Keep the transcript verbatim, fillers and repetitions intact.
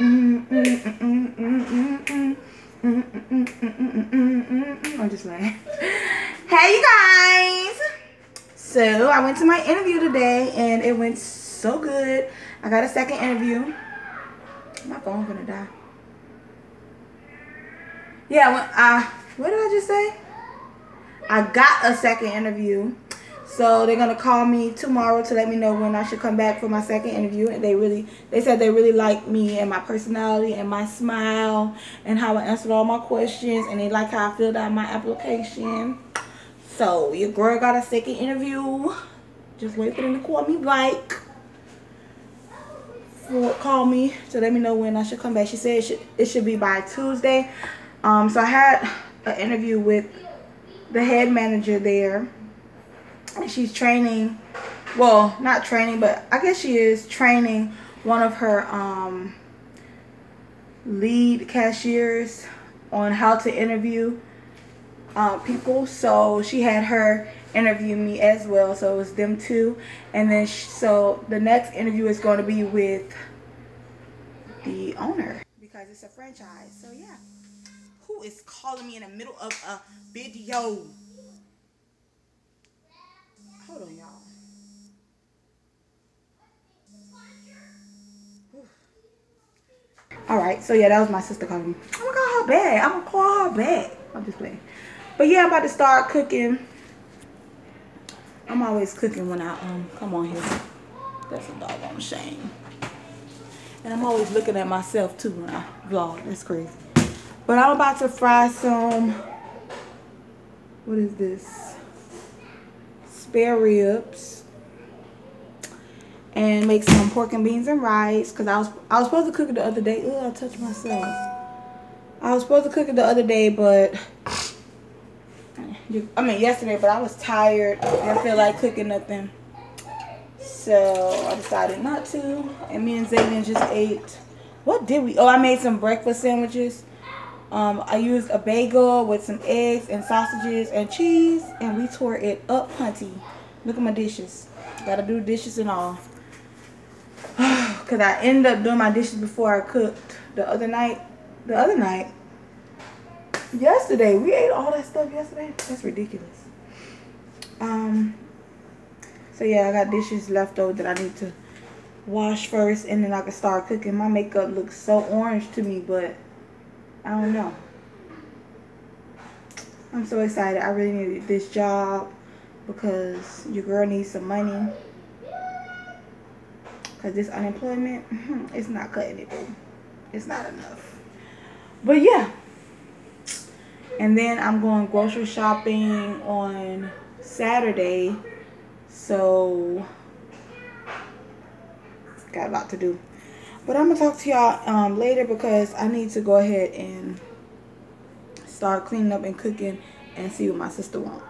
I'm just like, hey you guys, so I went to my interview today and it went so good. I got a second interview. My phone's gonna die. Yeah, when I, what did I just say? I got a second interview. So they're gonna call me tomorrow to let me know when I should come back for my second interview. And they really, they said they really liked me and my personality and my smile and how I answered all my questions, and they like how I filled out my application. So your girl got a second interview. Just wait for them to call me like. For, call me to let me know when I should come back. She said it should, it should be by Tuesday. Um, so I had an interview with the head manager there. And she's training, well, not training, but I guess she is training one of her um, lead cashiers on how to interview uh, people. So she had her interview me as well. So it was them two. And then, she, so the next interview is going to be with the owner because it's a franchise. So yeah. Who is calling me in the middle of a video? Hold on, y'all. Alright, so yeah, that was my sister calling me. I'm gonna call her back. I'm gonna call her back. I'm just playing. But yeah, I'm about to start cooking. I'm always cooking when I um come on here. That's a doggone shame. And I'm always looking at myself too when I vlog. That's crazy. But I'm about to fry some, what is this? Spare ribs, and make some pork and beans and rice, because I was I was supposed to cook it the other day. Ugh, I touched myself. I was supposed to cook it the other day, but I mean yesterday, but I was tired. I didn't feel like cooking nothing, so I decided not to. And me and Zayden just ate. What did we? Oh, I made some breakfast sandwiches. Um, I used a bagel with some eggs and sausages and cheese, and we tore it up, hunty. Look at my dishes. Gotta do dishes and all. Because I ended up doing my dishes before I cooked the other night. The other night. Yesterday. We ate all that stuff yesterday. That's ridiculous. Um. So, yeah, I got dishes left over that I need to wash first, and then I can start cooking. My makeup looks so orange to me, but I don't know. I'm so excited. I really needed this job because your girl needs some money. Because this unemployment, it's not cutting it, baby. It's not enough. But yeah. And then I'm going grocery shopping on Saturday. So, got a lot to do. But I'm going to talk to y'all um, later because I need to go ahead and start cleaning up and cooking and see what my sister wants.